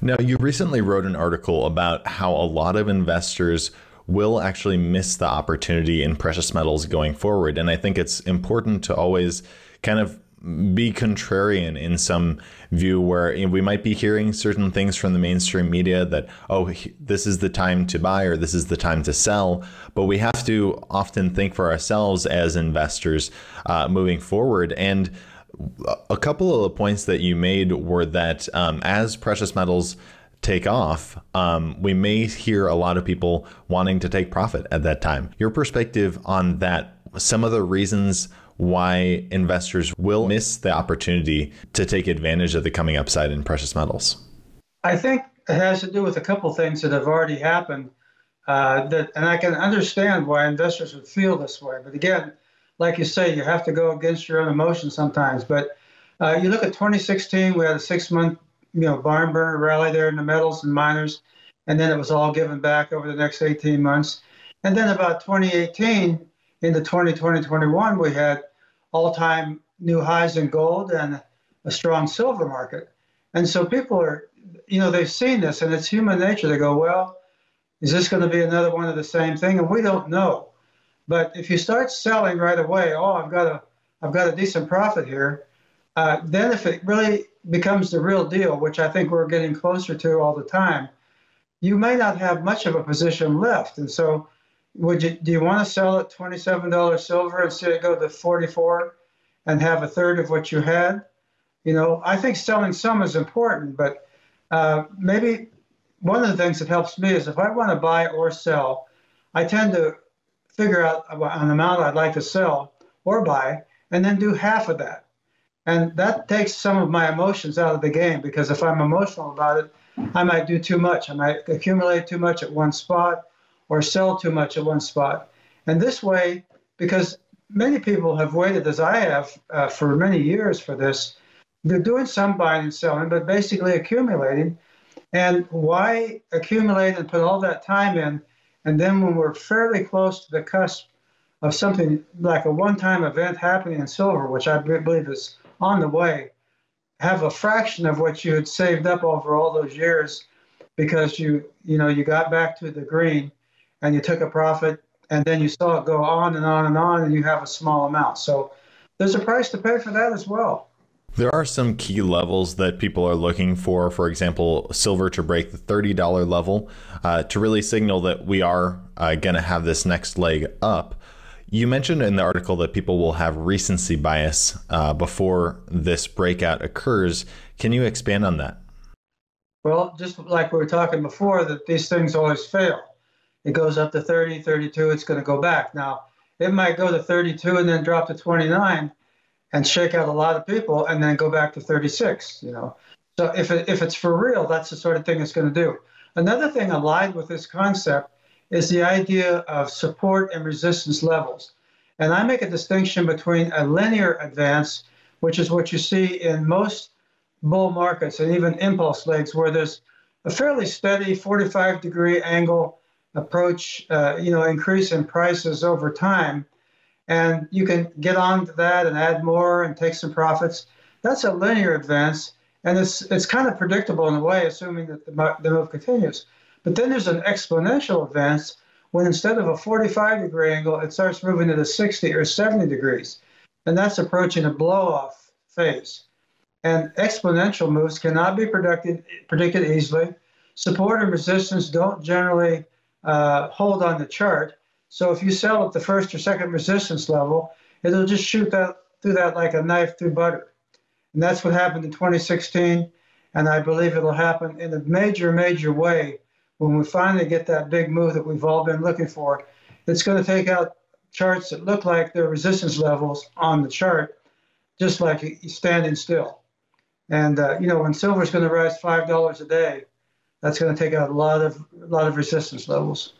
Now, you recently wrote an article about how a lot of investors will actually miss the opportunity in precious metals going forward. And I think it's important to always kind of be contrarian in some view where we might be hearing certain things from the mainstream media that, oh, this is the time to buy or this is the time to sell. But we have to often think for ourselves as investors moving forward. And a couple of the points that you made were that as precious metals take off, we may hear a lot of people wanting to take profit at that time. Your perspective on that, some of the reasons why investors will miss the opportunity to take advantage of the coming upside in precious metals? I think it has to do with a couple things that have already happened. And I can understand why investors would feel this way. But again, like you say, you have to go against your own emotions sometimes. But you look at 2016, we had a 6-month barn burner rally there in the metals and miners, and then it was all given back over the next 18 months. And then about 2018 into 2020-21, we had all-time new highs in gold and a strong silver market. And so people are, they've seen this, and it's human nature. They go, well, is this going to be another one of the same thing? And we don't know. But if you start selling right away, oh, I've got a decent profit here, then if it really becomes the real deal, which I think we're getting closer to all the time, you may not have much of a position left. And so do you want to sell at $27 silver and see it go to $44 and have a third of what you had? I think selling some is important, but maybe one of the things that helps me is if I want to buy or sell, I tend to figure out an amount I'd like to sell or buy, and then do half of that. And that takes some of my emotions out of the game, because if I'm emotional about it, I might do too much. I might accumulate too much at one spot or sell too much at one spot. And this way, because many people have waited, as I have, for many years for this, they're doing some buying and selling, but basically accumulating. And why accumulate and put all that time in? And then when we're fairly close to the cusp of something like a one-time event happening in silver, which I believe is on the way, have a fraction of what you had saved up over all those years, because you got back to the green and you took a profit, and then you saw it go on and on and on, and you have a small amount. So there's a price to pay for that as well. There are some key levels that people are looking for example, silver to break the $30 level to really signal that we are going to have this next leg up. You mentioned in the article that people will have recency bias before this breakout occurs. Can you expand on that? Well, just like we were talking before, that these things always fail. It goes up to 30, 32, it's going to go back. Now, it might go to 32 and then drop to 29 and shake out a lot of people and then go back to 36, So if it's for real, that's the sort of thing it's going to do. Another thing allied with this concept is the idea of support and resistance levels. And I make a distinction between a linear advance, which is what you see in most bull markets and even impulse legs, where there's a fairly steady 45-degree angle approach, increase in prices over time. And you can get onto that and add more and take some profits. That's a linear advance. And it's kind of predictable in a way, assuming that the move continues. But then there's an exponential advance when instead of a 45-degree angle, it starts moving to the 60 or 70 degrees. And that's approaching a blow-off phase. And exponential moves cannot be predicted easily. Support and resistance don't generally hold on the chart. So if you sell at the first or second resistance level, it'll just shoot through that like a knife through butter. And that's what happened in 2016. And I believe it'll happen in a major, major way. When we finally get that big move that we've all been looking for, it's going to take out charts that look like they're resistance levels on the chart, just like standing still. And, when silver's going to rise $5 a day, that's going to take out a lot of resistance levels.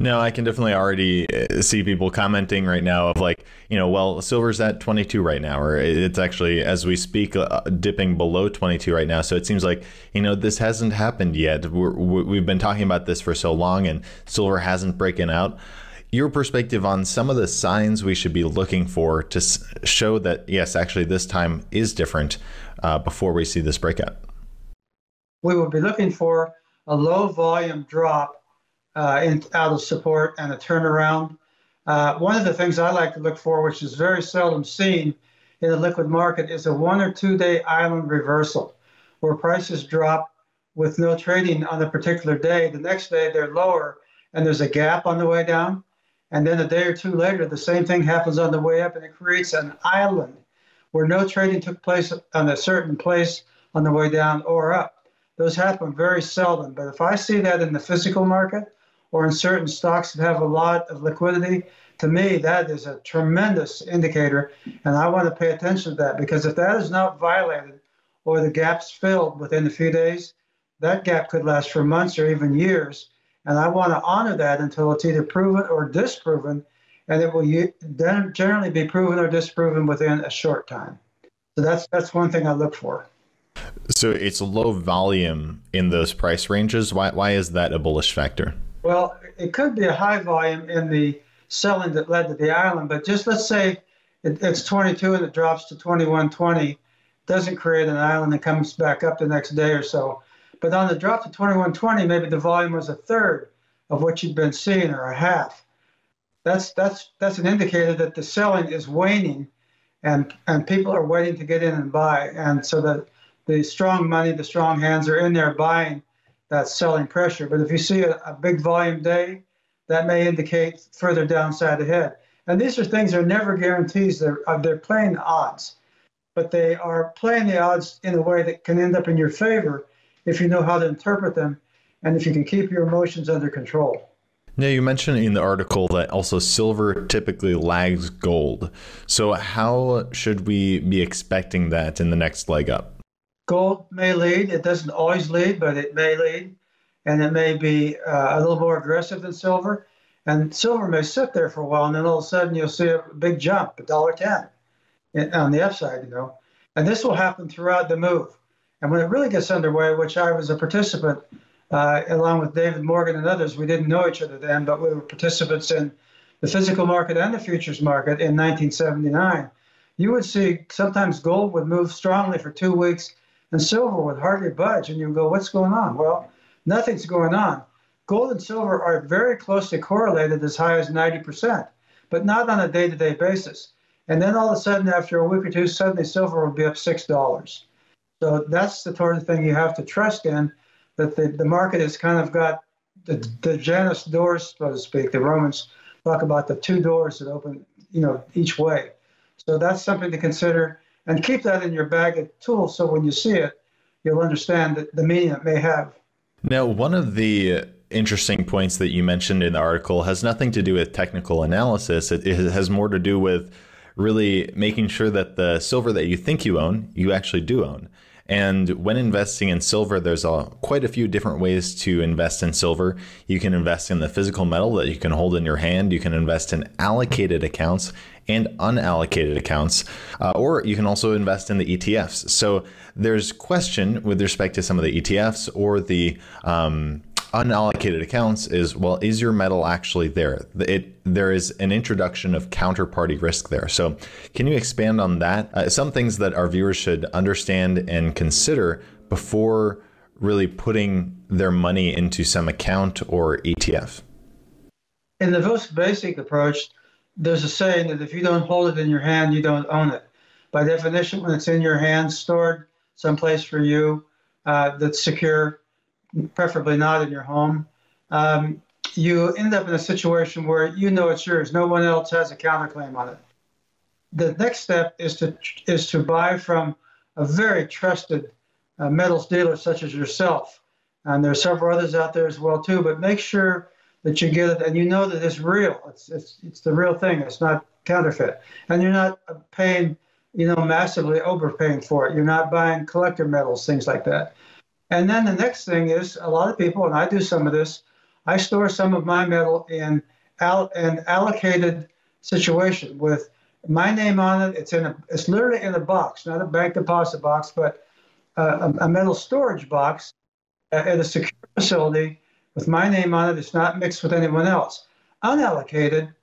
No, I can definitely already see people commenting right now of like, well, silver's at 22 right now, or it's actually, as we speak, dipping below 22 right now. So it seems like, this hasn't happened yet. We've been talking about this for so long and silver hasn't broken out. Your perspective on some of the signs we should be looking for to show that, yes, actually this time is different before we see this breakout. we will be looking for a low volume drop out of support and a turnaround. One of the things I like to look for, which is very seldom seen in the liquid market, is a 1 or 2 day island reversal where prices drop with no trading on a particular day. The next day they're lower and there's a gap on the way down. And then a day or two later, the same thing happens on the way up and it creates an island where no trading took place on a certain place on the way down or up. Those happen very seldom. But if I see that in the physical market or in certain stocks that have a lot of liquidity, to me, that is a tremendous indicator. And I want to pay attention to that, because if that is not violated or the gap's filled within a few days, that gap could last for months or even years. And I want to honor that until it's either proven or disproven, and it will then generally be proven or disproven within a short time. So that's one thing I look for. So it's low volume in those price ranges. Why is that a bullish factor? Well, it could be a high volume in the selling that led to the island, but just let's say it's 22 and it drops to 21.20, doesn't create an island and comes back up the next day or so. But on the drop to 21.20, maybe the volume was a third of what you'd been seeing or a half. That's an indicator that the selling is waning and people are waiting to get in and buy. And so the strong money, the strong hands are in there buying that selling pressure. But if you see a big volume day, that may indicate further downside ahead. And these are things that are never guarantees. They're playing the odds. But they are playing the odds in a way that can end up in your favor if you know how to interpret them and if you can keep your emotions under control. Now, you mentioned in the article that also silver typically lags gold. So how should we be expecting that in the next leg up? Gold may lead. It doesn't always lead, but it may lead. And it may be a little more aggressive than silver. And silver may sit there for a while, and then all of a sudden you'll see a big jump, $1.10 on the upside, you know. And this will happen throughout the move. And when it really gets underway, which I was a participant, along with David Morgan and others, we didn't know each other then, but we were participants in the physical market and the futures market in 1979. You would see sometimes gold would move strongly for 2 weeks, and silver would hardly budge, and you'd go, what's going on? Well, nothing's going on. Gold and silver are very closely correlated, as high as 90%, but not on a day-to-day basis. And then all of a sudden, after a week or two, suddenly silver will be up $6. So that's the sort of thing you have to trust in, that the market has kind of got the Janus doors, so to speak. The Romans talk about the two doors that open, you know, each way. So that's something to consider, and keep that in your bag of tools so when you see it, you'll understand that the meaning it may have. Now, one of the interesting points that you mentioned in the article has nothing to do with technical analysis. It has more to do with really making sure that the silver that you think you own, you actually do own. And when investing in silver, there's quite a few different ways to invest in silver. You can invest in the physical metal that you can hold in your hand. You can invest in allocated accounts and unallocated accounts, or you can also invest in the ETFs. So there's question with respect to some of the ETFs or the unallocated accounts is, well, is your metal actually there? There is an introduction of counterparty risk there. So can you expand on that? Some things that our viewers should understand and consider before really putting their money into some account or ETF. In the most basic approach, there's a saying that if you don't hold it in your hand, you don't own it. By definition, when it's in your hand, stored someplace for you that's secure, preferably not in your home, you end up in a situation where you know it's yours. No one else has a counterclaim on it. The next step is to buy from a very trusted metals dealer such as yourself. And there are several others out there as well too, but make sure that you get it and you know that it's real. It's the real thing. It's not counterfeit. And you're not paying, you know, massively overpaying for it. You're not buying collector metals, things like that. And then the next thing is, a lot of people, and I do some of this, I store some of my metal in an allocated situation with my name on it. It's literally in a box, not a bank deposit box, but a metal storage box at a secure facility with my name on it. It's not mixed with anyone else. Unallocated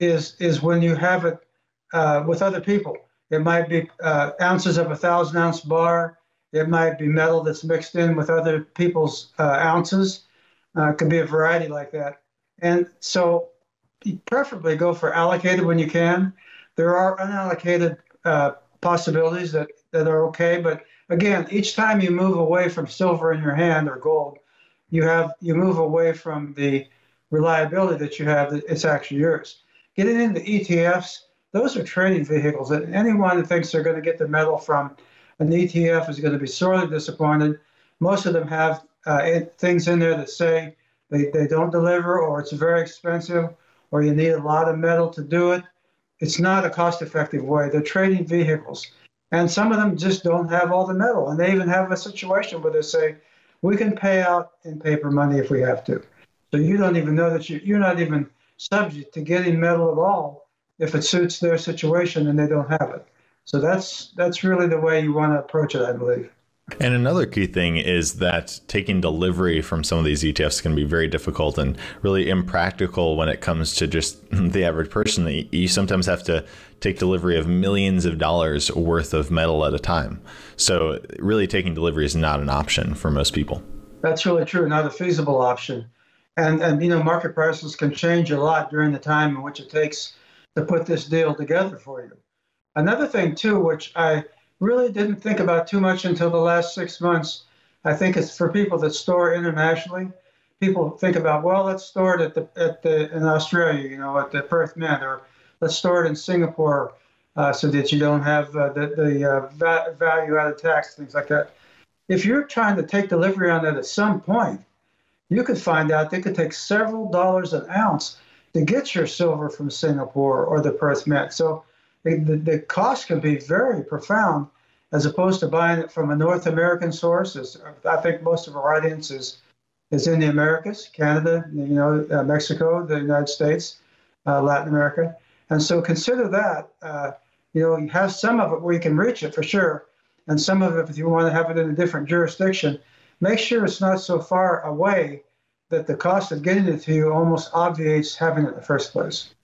is when you have it with other people. It might be ounces of a 1,000-ounce bar. It might be metal that's mixed in with other people's ounces. It could be a variety like that. And so preferably go for allocated when you can. There are unallocated possibilities that are okay. But again, each time you move away from silver in your hand or gold, you move away from the reliability that you have that it's actually yours. Getting into ETFs, those are trading vehicles. And anyone that thinks they're going to get the metal from an ETF is going to be sorely disappointed. Most of them have things in there that say they don't deliver, or it's very expensive, or you need a lot of metal to do it. It's not a cost-effective way. They're trading vehicles. And some of them just don't have all the metal. And they even have a situation where they say, we can pay out in paper money if we have to. So you don't even know that you're not even subject to getting metal at all if it suits their situation and they don't have it. So that's really the way you want to approach it, I believe. And another key thing is that taking delivery from some of these ETFs can be very difficult and really impractical when it comes to just the average person. You sometimes have to take delivery of millions of dollars worth of metal at a time. So really taking delivery is not an option for most people. That's really true. Not a feasible option. And you know, market prices can change a lot during the time in which it takes to put this deal together for you. Another thing, too, which I really didn't think about too much until the last 6 months. I think it's for people that store internationally. People think about, well, let's store it in Australia, you know, at the Perth Mint, or let's store it in Singapore so that you don't have the value-added tax, things like that. If you're trying to take delivery on that at some point, you could find out they could take several dollars an ounce to get your silver from Singapore or the Perth Mint. So the cost can be very profound, as opposed to buying it from a North American source. I think most of our audience is in the Americas, Canada, you know, Mexico, the United States, Latin America. And so consider that, you know, you have some of it where you can reach it for sure. And some of it, if you want to have it in a different jurisdiction, make sure it's not so far away that the cost of getting it to you almost obviates having it in the first place.